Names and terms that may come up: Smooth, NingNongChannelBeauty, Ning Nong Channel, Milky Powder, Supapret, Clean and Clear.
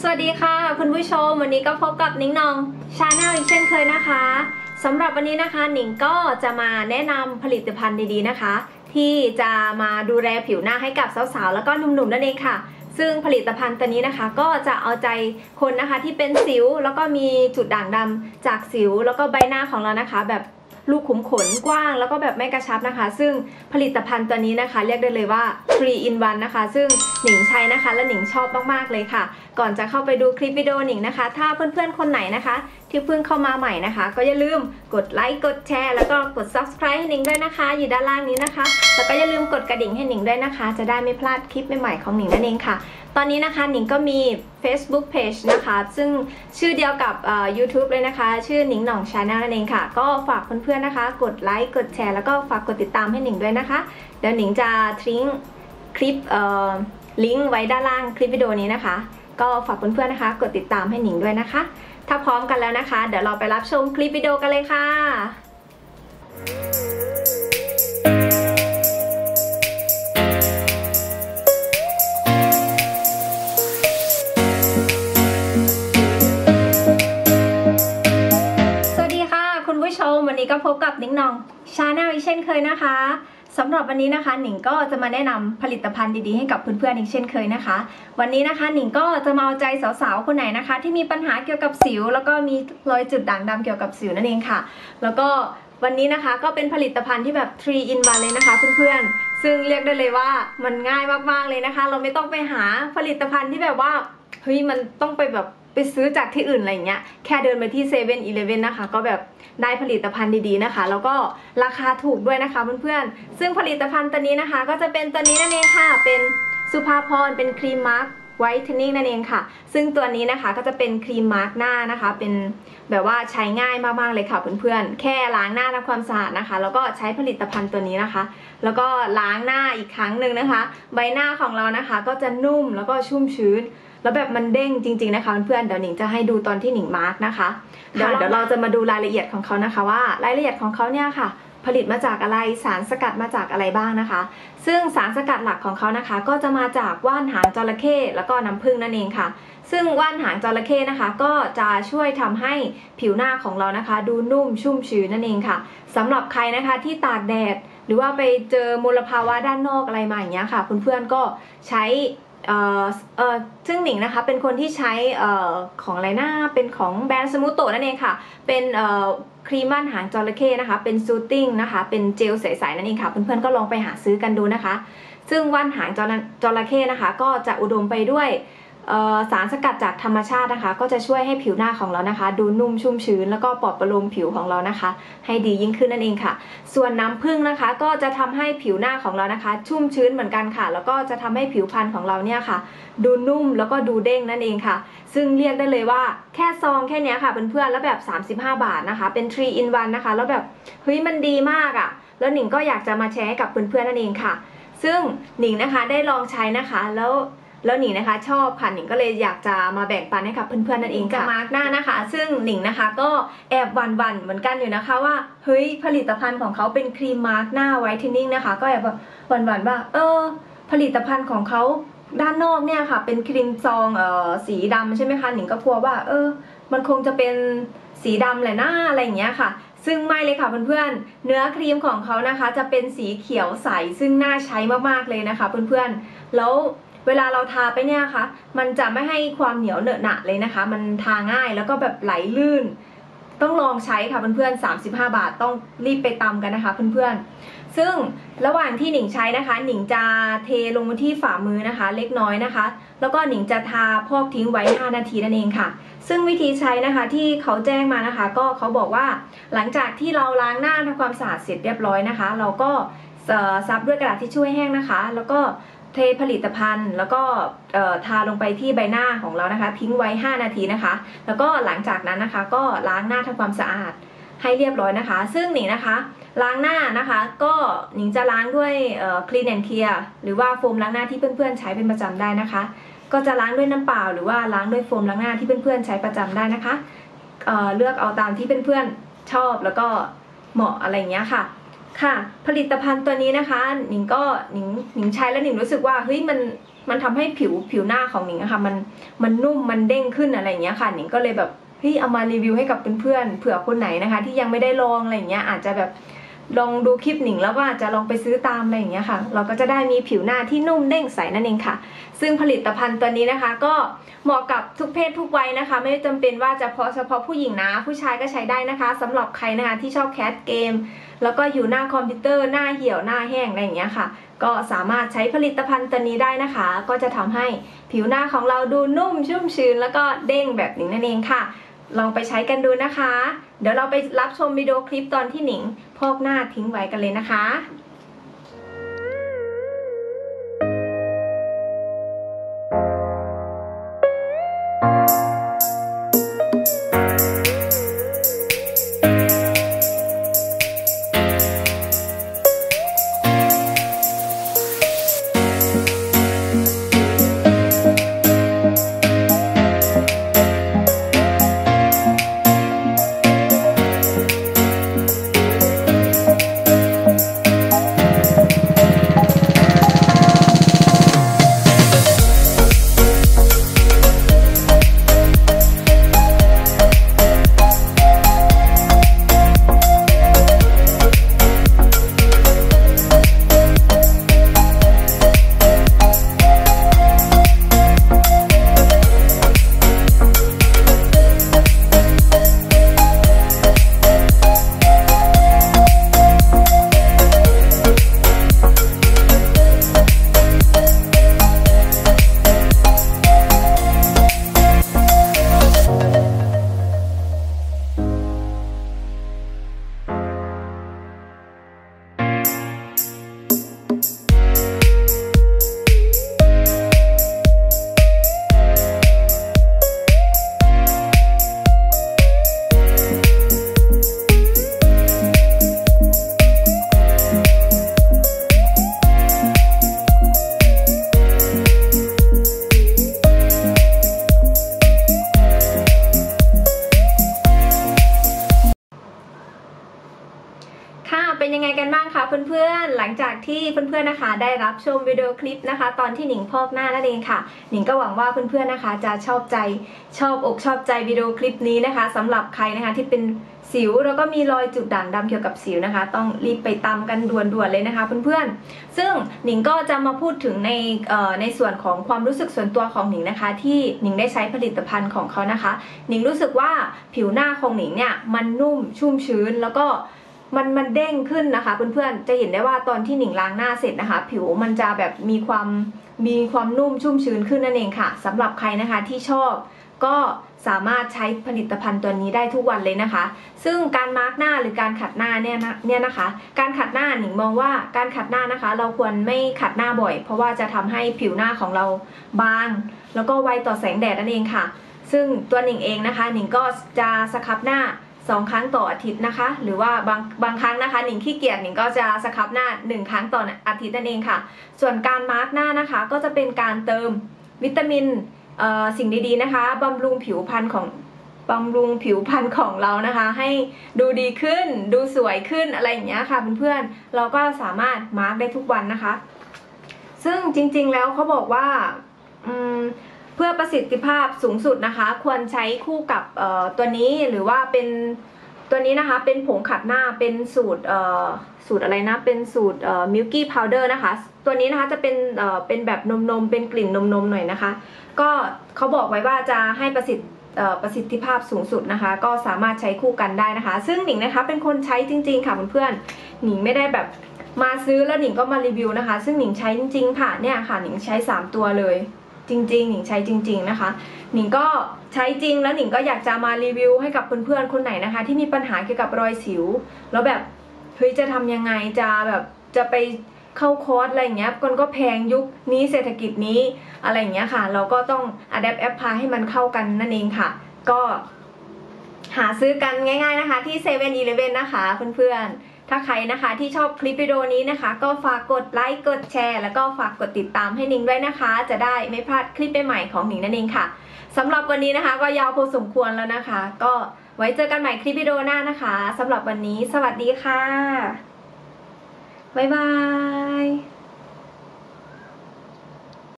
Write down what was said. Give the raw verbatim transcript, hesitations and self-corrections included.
สวัสดีค่ะคุณผู้ชมวันนี้ก็พบกับนิ้งนองชาแนลอีกเช่นเคยนะคะสำหรับวันนี้นะคะนิ้งก็จะมาแนะนำผลิตภัณฑ์ดีๆนะคะที่จะมาดูแลผิวหน้าให้กับสาวๆแล้วก็หนุ่มๆนั่นเองค่ะซึ่งผลิตภัณฑ์ตัวนี้นะคะก็จะเอาใจคนนะคะที่เป็นสิวแล้วก็มีจุดด่างดำจากสิวแล้วก็ใบหน้าของเรานะคะแบบลูกขุมขนกว้างแล้วก็แบบไม่กระชับนะคะซึ่งผลิตภัณฑ์ตัวนี้นะคะเรียกได้เลยว่า ทรี อิน วัน นะคะซึ่งหนิงใช้นะคะและหนิงชอบมากๆเลยค่ะก่อนจะเข้าไปดูคลิปวิดีโอหนิงนะคะถ้าเพื่อนๆคนไหนนะคะที่เพิ่งเข้ามาใหม่นะคะก็อย่าลืมกดไลค์กดแชร์แล้วก็กด ซับสไครบ์ ให้หนิงด้วยนะคะอยู่ด้านล่างนี้นะคะแล้วก็อย่าลืมกดกระดิ่งให้หนิงด้วยนะคะจะได้ไม่พลาดคลิปใหม่ๆของหนิงนั่นเองค่ะตอนนี้นะคะหนิงก็มี เฟซบุ๊ก เพจ นะคะซึ่งชื่อเดียวกับ ยูทูบ เลยนะคะชื่อหนิงหน่อง ชาแนล นั่นเองค่ะก็ฝากเพื่อนๆนะคะกดไลค์กดแชร์แล้วก็ฝากกดติดตามให้หนิงด้วยนะคะเดี๋ยวหนิงจะทิ้งคลิปลิงก์ไว้ด้านล่างคลิปวิดีโอนี้นะคะก็ฝากเพื่อนๆนะคะกดติดตามให้หนิงด้วยนะคะถ้าพร้อมกันแล้วนะคะเดี๋ยวเราไปรับชมคลิปวิดีโอกันเลยค่ะวันนี้ก็พบกับนิ้งนองชาแนลอีกเช่นเคยนะคะสำหรับวันนี้นะคะหนิงก็จะมาแนะนำผลิตภัณฑ์ดีๆให้กับเพื่อนๆอีกเช่นเคยนะคะวันนี้นะคะหนิงก็จะมาเอาใจสาวๆคนไหนนะคะที่มีปัญหาเกี่ยวกับสิวแล้วก็มีรอยจุดด่างดำเกี่ยวกับสิวนั่นเองค่ะแล้วก็วันนี้นะคะก็เป็นผลิตภัณฑ์ที่แบบ ทรี อิน วัน เลยนะคะเพื่อนๆซึ่งเรียกได้เลยว่ามันง่ายมากๆเลยนะคะเราไม่ต้องไปหาผลิตภัณฑ์ที่แบบว่าเฮ้ยมันต้องไปแบบไปซื้อจากที่อื่นอะไรเงี้ยแค่เดินไปที่ เซเว่น อีเลฟเว่น นะคะก็แบบได้ผลิตภัณฑ์ดีๆนะคะแล้วก็ราคาถูกด้วยนะคะเพื่อนๆซึ่งผลิตภัณฑ์ตัวนี้นะคะก็จะเป็นตัวนี้นั่นเองค่ะเป็นสุภาพรเป็นครีมมาร์คไวท์เทนนิ่งนั่นเองค่ะซึ่งตัวนี้นะคะก็จะเป็นครีมมาร์คหน้านะคะเป็นแบบว่าใช้ง่ายมากๆเลยค่ะเพื่อนๆแค่ล้างหน้าทำความสะอาดนะคะแล้วก็ใช้ผลิตภัณฑ์ตัวนี้นะคะแล้วก็ล้างหน้าอีกครั้งหนึ่งนะคะใบหน้าของเรานะคะก็จะนุ่มแล้วก็ชุ่มชื้นแล้วแบบมันเด้งจริงๆนะคะเพื่อนๆเดี๋ยวหนิงจะให้ดูตอนที่หนิงมาร์กนะคะเดี๋ยวเดี๋ยวเราจะมาดูรายละเอียดของเขานะคะว่ารายละเอียดของเขาเนี่ยค่ะผลิตมาจากอะไรสารสกัดมาจากอะไรบ้างนะคะซึ่งสารสกัดหลักของเขานะคะก็จะมาจากว่านหางจระเข้แล้วก็น้ำผึ้งนั่นเองค่ะซึ่งว่านหางจระเข้นะคะก็จะช่วยทำให้ผิวหน้าของเรานะคะดูนุ่มชุ่มชื้นนั่นเองค่ะสำหรับใครนะคะที่ตากแดดหรือว่าไปเจอมลภาวะด้านนอกอะไรมาอย่างเงี้ยค่ะเพื่อนๆก็ใช้เอ่อเอ่อซึ่งหนิงนะคะเป็นคนที่ใช้เอ่อของอะไรนะเป็นของแบรนด์สมูโตะนั่นเองค่ะเป็นเอ่อครีมม่านหางจระเข้นะคะเป็นซูตติ้งนะคะเป็นเจลใสๆนั่นเองค่ะเพื่อนๆก็ลองไปหาซื้อกันดูนะคะซึ่งว่านหางจระเข้นะคะก็จะอุดมไปด้วยสารสกัดจากธรรมชาตินะคะก็จะช่วยให้ผิวหน้าของเรานะคะดูนุ่มชุ่มชื้นแล้วก็ปลอดประโลมผิวของเรานะคะให้ดียิ่งขึ้นนั่นเองค่ะส่วนน้ำผึ้งนะคะก็จะทำให้ผิวหน้าของเรานะคะชุ่มชื้นเหมือนกันค่ะแล้วก็จะทำให้ผิวพรรณของเราเนี่ยค่ะดูนุ่มแล้วก็ดูเด้งนั่นเองค่ะซึ่งเรียกได้เลยว่าแค่ซองแค่นี้ค่ะเพื่อนๆแล้วแบบสามสิบห้าบาทนะคะเป็นทรี อิน วันนะคะแล้วแบบเฮ้ยมันดีมากอ่ะแล้วหนิงก็อยากจะมาแชร์ให้กับเพื่อนๆนั่นเองค่ะซึ่งหนิงนะคะได้ลองใช้นะคะแล้วแล้วหนิงนะคะชอบค่ะหนิงก็เลยอยากจะมาแบ่งปันให้กับเพื่อนๆนั่นเองค่ะมาร์กหน้านะคะซึ่งหนิงนะคะก็แอบหวั่นๆเหมือนกันอยู่นะคะว่าเฮ้ยผลิตภัณฑ์ของเขาเป็นครีมมาร์กหน้าไวท์เทนนิ่งนะคะก็แอบแบบหวั่นๆว่าเออผลิตภัณฑ์ของเขาด้านนอกเนี่ยค่ะเป็นครีมซองเอ่อสีดำใช่ไหมคะหนิงก็กลัวว่าเออมันคงจะเป็นสีดำแหละหน้าอะไรอย่างเงี้ยค่ะซึ่งไม่เลยค่ะเพื่อนๆเนื้อครีมของเขานะคะจะเป็นสีเขียวใสซึ่งน่าใช้มากๆเลยนะคะเพื่อนๆแล้วเวลาเราทาไปเนี่ยค่ะมันจะไม่ให้ความเหนียวเหนอะหนะเลยนะคะมันทาง่ายแล้วก็แบบไหลลื่นต้องลองใช้ค่ะเพื่อนๆสามสิบห้าบาทต้องรีบไปตำกันนะคะเพื่อนๆซึ่งระหว่างที่หนิงใช้นะคะหนิงจะเทลงมาที่ฝ่ามือนะคะเล็กน้อยนะคะแล้วก็หนิงจะทาพอกทิ้งไว้ห้านาทีนั่นเองค่ะซึ่งวิธีใช้นะคะที่เขาแจ้งมานะคะก็เขาบอกว่าหลังจากที่เราล้างหน้าทำความสะอาดเสร็จเรียบร้อยนะคะเราก็ซับด้วยกระดาษทิชชู่แห้งนะคะแล้วก็เทผลิตภัณฑ์แล้วก็ทาลงไปที่ใบหน้าของเรานะคะทิ้งไว้ห้านาทีนะคะแล้วก็หลังจากนั้นนะคะก็ล้างหน้าทำความสะอาดให้เรียบร้อยนะคะซึ่งหนิงนะคะล้างหน้านะคะก็หนิงจะล้างด้วย คลีน แอนด์ เคลียร์ หรือว่าโฟมล้างหน้าที่เพื่อนๆใช้เป็นประจำได้นะคะก็จะล้างด้วยน้ำเปล่าหรือว่าล้างด้วยโฟมล้างหน้าที่เพื่อนๆใช้ประจำได้นะคะ เอ่อ เลือกเอาตามที่เพื่อนๆชอบแล้วก็เหมาะอะไรอย่างเงี้ยค่ะค่ะผลิตภัณฑ์ตัวนี้นะคะหนิงก็หนิงหนิงใช้แล้วหนิงรู้สึกว่าเฮ้ยมัน มันทำให้ผิวผิวหน้าของหนิงอะค่ะมันมันนุ่มมันเด้งขึ้นอะไรอย่างเงี้ยค่ะหนิงก็เลยแบบพี่เอามารีวิวให้กับเพื่อนๆเผื่อคนไหนนะคะที่ยังไม่ได้ลองอะไรอย่างเงี้ยอาจจะแบบลองดูคลิปหนิงแล้วก็อาจจะลองไปซื้อตามอะไรอย่างเงี้ยค่ะเราก็จะได้มีผิวหน้าที่นุ่มเด้งใสนั่นเองค่ะซึ่งผลิตภัณฑ์ตัวนี้นะคะก็เหมาะกับทุกเพศทุกวัยนะคะไม่จำเป็นว่าจะเฉพาะผู้หญิงนะผู้ชายก็ใช้ได้นะคะสำหรับใครนะคะที่ชอบแคสเกมแล้วก็อยู่หน้าคอมพิวเตอร์หน้าเหี่ยวหน้าแห้งอะไรอย่างเงี้ยค่ะก็สามารถใช้ผลิตภัณฑ์ตัวนี้ได้นะคะก็จะทำให้ผิวหน้าของเราดูนุ่มชุ่มชื้นแล้วก็เด้งแบบนี้นั่นเองค่ะลองไปใช้กันดูนะคะเดี๋ยวเราไปรับชมวิดีโอคลิปตอนที่หนิงพอกหน้าทิ้งไว้กันเลยนะคะเป็นยังไงกันบ้างคะเพื่อนๆหลังจากที่เพื่อนๆนะคะได้รับชมวิดีโอคลิปนะคะตอนที่หนิงพอกหน้านั่นเองค่ะหนิงก็หวังว่าเพื่อนๆนะคะจะชอบใจชอบอกชอบใจวิดีโอคลิปนี้นะคะสำหรับใครนะคะที่เป็นสิวแล้วก็มีรอยจุดด่างดำเกี่ยวกับสิวนะคะต้องรีบไปตามกันด่วนๆเลยนะคะเพื่อนๆซึ่งหนิงก็จะมาพูดถึงในในส่วนของความรู้สึกส่วนตัวของหนิงนะคะที่หนิงได้ใช้ผลิตภัณฑ์ของเขานะคะหนิงรู้สึกว่าผิวหน้าของหนิงเนี่ยมันนุ่มชุ่มชื้นแล้วก็มันมันเด้งขึ้นนะคะเพื่อนๆจะเห็นได้ว่าตอนที่หนิงล้างหน้าเสร็จนะคะผิวมันจะแบบมีความมีความนุ่มชุ่มชื้นขึ้นนั่นเองค่ะสำหรับใครนะคะที่ชอบก็สามารถใช้ผลิตภัณฑ์ตัวนี้ได้ทุกวันเลยนะคะซึ่งการมาร์กหน้าหรือการขัดหน้าเนี่ยนะเนี่ยนะคะการขัดหน้าหนิงมองว่าการขัดหน้านะคะเราควรไม่ขัดหน้าบ่อยเพราะว่าจะทำให้ผิวหน้าของเราบางแล้วก็ไวต่อแสงแดดนั่นเองค่ะซึ่งตัวหนิงเองนะคะหนิงก็จะสครับหน้าสองครั้งต่ออาทิตย์นะคะหรือว่าบางบางครั้งนะคะหนิงขี้เกียจหนิงก็จะสครับหน้าหนึ่งครั้งต่ออาทิตย์นั่นเองค่ะส่วนการมาร์กหน้านะคะก็จะเป็นการเติมวิตามินสิ่งดีๆนะคะบำรุงผิวพรรณของบำรุงผิวพรรณของเรานะคะให้ดูดีขึ้นดูสวยขึ้นอะไรอย่างเงี้ยค่ะเพื่อนๆเราก็สามารถมาร์กได้ทุกวันนะคะซึ่งจริงๆแล้วเขาบอกว่าอืมเพื่อประสิทธิภาพสูงสุดนะคะควรใช้คู่กับตัวนี้หรือว่าเป็นตัวนี้นะคะเป็นผงขัดหน้าเป็นสูตรสูตรอะไรนะเป็นสูตร Milky Powder นะคะตัวนี้นะคะจะเป็นเป็นแบบนมๆเป็นกลิ่นนมๆหน่อยนะคะก็เขาบอกไว้ว่าจะให้ประสิทธิประสิทธิภาพสูงสุดนะคะก็สามารถใช้คู่กันได้นะคะซึ่งหนิงนะคะเป็นคนใช้จริงๆค่ะเพื่อนๆหนิงไม่ได้แบบมาซื้อแล้วหนิงก็มารีวิวนะคะซึ่งหนิงใช้จริงๆค่ะเนี่ยค่ะหนิงใช้สามตัวเลยจริงๆหนิงใช้จริงๆนะคะหนิงก็ใช้จริงแล้วหนิงก็อยากจะมารีวิวให้กับเพื่อนๆคนไหนนะคะที่มีปัญหาเกี่ยวกับรอยสิวแล้วแบบเฮ้ยจะทำยังไงจะแบบจะไปเข้าคอร์สอะไรอย่างเงี้ยคนก็แพงยุคนี้เศรษฐกิจนี้อะไรอย่างเงี้ยค่ะเราก็ต้องอัดแอปแอปพลายให้มันเข้ากันนั่นเองค่ะก็หาซื้อกันง่ายๆนะคะที่ เซเว่นอีเลฟเว่น นะคะเพื่อนๆถ้าใครนะคะที่ชอบคลิปวิดีโอนี้นะคะก็ฝากกดไลค์กดแชร์แล้วก็ฝากกดติดตามให้หนิงด้วยนะคะจะได้ไม่พลาดคลิปใหม่ๆของหนิงนั่นเองค่ะสำหรับวันนี้นะคะก็ยาวพอสมควรแล้วนะคะก็ไว้เจอกันใหม่คลิปวิดีโอหน้านะคะสำหรับวันนี้สวัสดีค่ะบ๊ายบาย